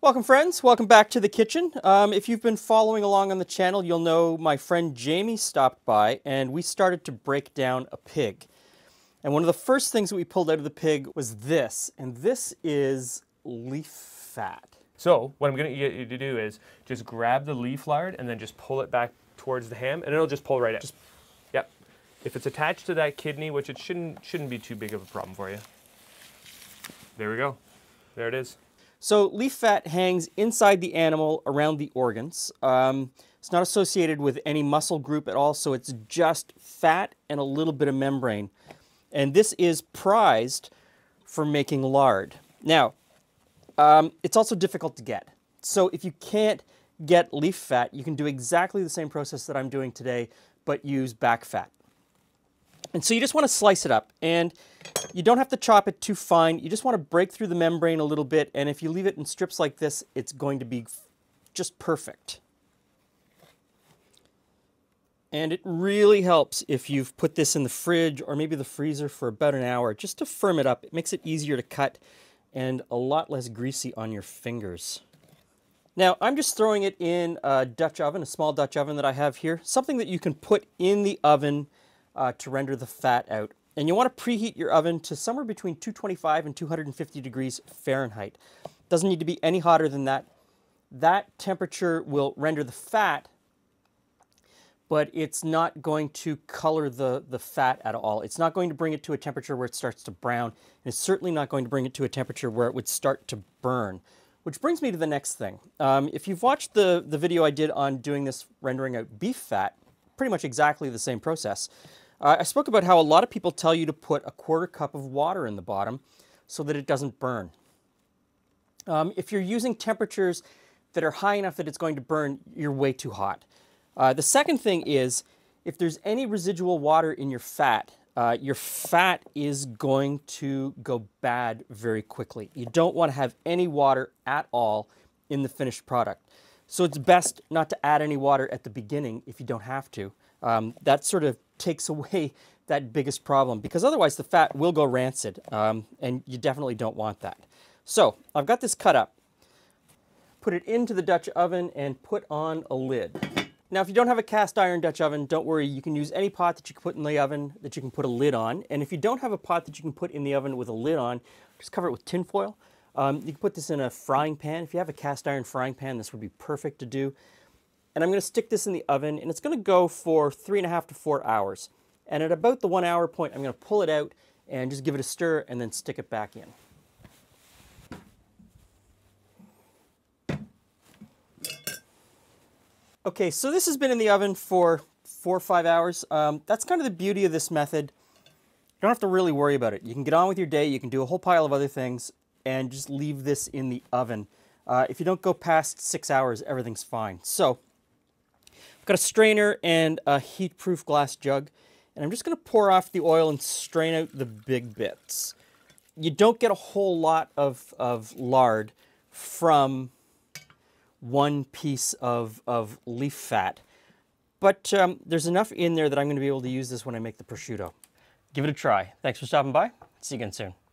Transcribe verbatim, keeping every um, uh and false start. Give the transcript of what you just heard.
Welcome friends, welcome back to the kitchen. Um, if you've been following along on the channel, you'll know my friend Jamie stopped by and we started to break down a pig. And one of the first things that we pulled out of the pig was this, and this is leaf fat. So what I'm going to get you to do is just grab the leaf lard and then just pull it back towards the ham and it'll just pull right out. Just... Yep. If it's attached to that kidney, which it shouldn't, shouldn't be too big of a problem for you. There we go. There it is. So leaf fat hangs inside the animal around the organs. Um, it's not associated with any muscle group at all, so it's just fat and a little bit of membrane. And this is prized for making lard. Now, um, it's also difficult to get. So if you can't get leaf fat, you can do exactly the same process that I'm doing today, but use back fat. And so you just want to slice it up, and you don't have to chop it too fine. You just want to break through the membrane a little bit, and if you leave it in strips like this, it's going to be just perfect. And it really helps if you've put this in the fridge or maybe the freezer for about an hour just to firm it up. It makes it easier to cut and a lot less greasy on your fingers. Now, I'm just throwing it in a Dutch oven, a small Dutch oven that I have here, something that you can put in the oven Uh, to render the fat out. And you want to preheat your oven to somewhere between two twenty-five and two hundred fifty degrees Fahrenheit. Doesn't need to be any hotter than that. That temperature will render the fat, but it's not going to color the, the fat at all. It's not going to bring it to a temperature where it starts to brown, and it's certainly not going to bring it to a temperature where it would start to burn. Which brings me to the next thing. Um, if you've watched the, the video I did on doing this rendering out beef fat, pretty much exactly the same process. Uh, I spoke about how a lot of people tell you to put a quarter cup of water in the bottom so that it doesn't burn. Um, if you're using temperatures that are high enough that it's going to burn, you're way too hot. Uh, the second thing is, if there's any residual water in your fat, uh, your fat is going to go bad very quickly. You don't want to have any water at all in the finished product. So it's best not to add any water at the beginning if you don't have to. Um, that sort of takes away that biggest problem, because otherwise the fat will go rancid, um, and you definitely don't want that. So I've got this cut up, put it into the Dutch oven and put on a lid. Now if you don't have a cast iron Dutch oven, don't worry, you can use any pot that you can put in the oven that you can put a lid on. And if you don't have a pot that you can put in the oven with a lid on, just cover it with tin foil. Um, you can put this in a frying pan. If you have a cast iron frying pan, this would be perfect to do. And I'm going to stick this in the oven, and it's going to go for three and a half to four hours. And at about the one hour point, I'm going to pull it out and just give it a stir and then stick it back in. Okay, so this has been in the oven for four or five hours. Um, that's kind of the beauty of this method. You don't have to really worry about it. You can get on with your day, you can do a whole pile of other things, and just leave this in the oven. Uh, if you don't go past six hours, everything's fine. So I've got a strainer and a heat-proof glass jug, and I'm just going to pour off the oil and strain out the big bits. You don't get a whole lot of, of lard from one piece of, of leaf fat, but um, there's enough in there that I'm going to be able to use this when I make the prosciutto. Give it a try. Thanks for stopping by. See you again soon.